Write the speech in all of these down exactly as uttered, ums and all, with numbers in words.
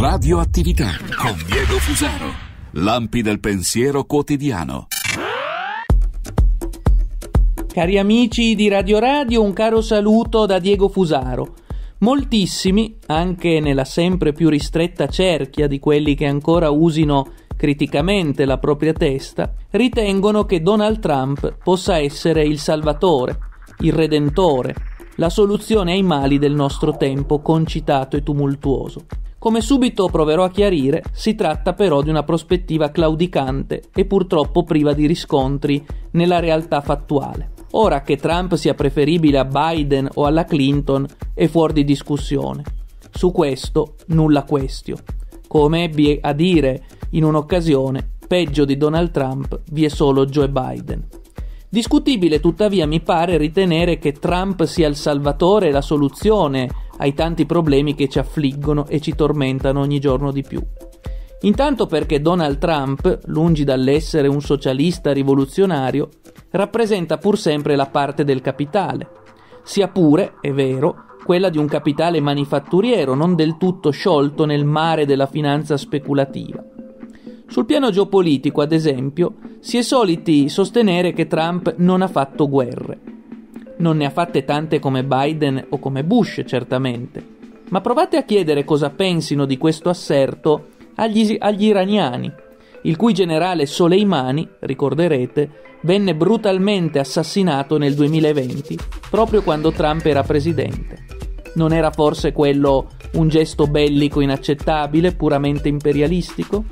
Radio Attività con Diego Fusaro. Lampi del pensiero quotidiano. Cari amici di Radio Radio, un caro saluto da Diego Fusaro. Moltissimi, anche nella sempre più ristretta cerchia di quelli che ancora usino criticamente la propria testa, ritengono che Donald Trump possa essere il salvatore, il redentore, la soluzione ai mali del nostro tempo concitato e tumultuoso. Come subito proverò a chiarire, si tratta però di una prospettiva claudicante e purtroppo priva di riscontri nella realtà fattuale. Ora, che Trump sia preferibile a Biden o alla Clinton è fuori di discussione. Su questo nulla questio. Come ebbi a dire in un'occasione, peggio di Donald Trump vi è solo Joe Biden. Discutibile tuttavia mi pare ritenere che Trump sia il salvatore e la soluzione ai tanti problemi che ci affliggono e ci tormentano ogni giorno di più. Intanto perché Donald Trump, lungi dall'essere un socialista rivoluzionario, rappresenta pur sempre la parte del capitale, sia pure, è vero, quella di un capitale manifatturiero non del tutto sciolto nel mare della finanza speculativa. Sul piano geopolitico, ad esempio, si è soliti sostenere che Trump non ha fatto guerre. Non ne ha fatte tante come Biden o come Bush, certamente, ma provate a chiedere cosa pensino di questo asserto agli, agli iraniani, il cui generale Soleimani, ricorderete, venne brutalmente assassinato nel duemilaventi, proprio quando Trump era presidente. Non era forse quello un gesto bellico inaccettabile, puramente imperialistico?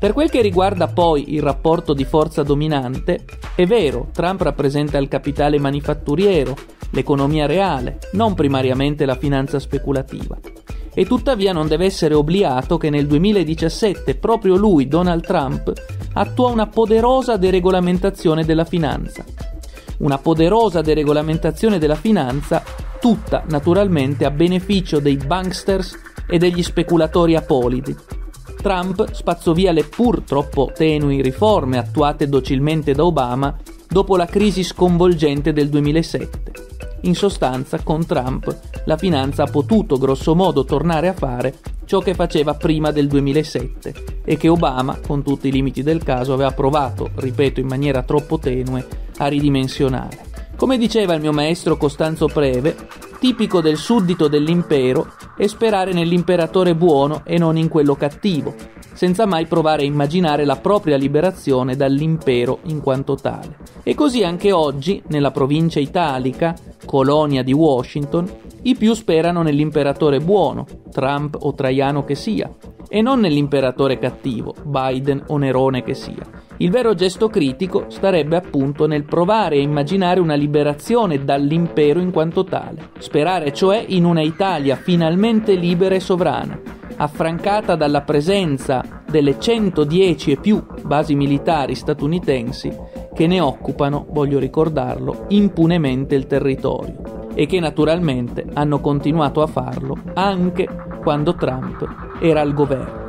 Per quel che riguarda poi il rapporto di forza dominante, è vero, Trump rappresenta il capitale manifatturiero, l'economia reale, non primariamente la finanza speculativa. E tuttavia non deve essere obliato che nel duemiladiciassette proprio lui, Donald Trump, attua una poderosa deregolamentazione della finanza. Una poderosa deregolamentazione della finanza, tutta naturalmente a beneficio dei banksters e degli speculatori apolidi. Trump spazzò via le pur troppo tenui riforme attuate docilmente da Obama dopo la crisi sconvolgente del duemilasette. In sostanza, con Trump la finanza ha potuto grosso modo tornare a fare ciò che faceva prima del duemilasette e che Obama, con tutti i limiti del caso, aveva provato, ripeto, in maniera troppo tenue, a ridimensionare. Come diceva il mio maestro Costanzo Preve, tipico del suddito dell'impero è sperare nell'imperatore buono e non in quello cattivo, senza mai provare a immaginare la propria liberazione dall'impero in quanto tale. E così anche oggi, nella provincia italica, colonia di Washington, i più sperano nell'imperatore buono, Trump o Traiano che sia, e non nell'imperatore cattivo, Biden o Nerone che sia. Il vero gesto critico starebbe appunto nel provare a immaginare una liberazione dall'impero in quanto tale, sperare cioè in una Italia finalmente libera e sovrana, affrancata dalla presenza delle centodieci e più basi militari statunitensi che ne occupano, voglio ricordarlo, impunemente il territorio e che naturalmente hanno continuato a farlo anche quando Trump era al governo.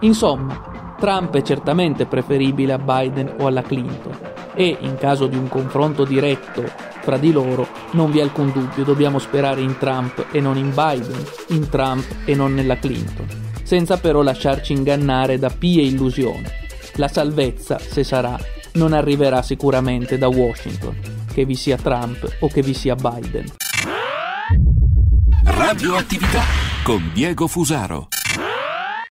Insomma, Trump è certamente preferibile a Biden o alla Clinton e, in caso di un confronto diretto fra di loro, non vi è alcun dubbio, dobbiamo sperare in Trump e non in Biden, in Trump e non nella Clinton, senza però lasciarci ingannare da pie illusioni. La salvezza, se sarà, non arriverà sicuramente da Washington, che vi sia Trump o che vi sia Biden. Radio Attività con Diego Fusaro.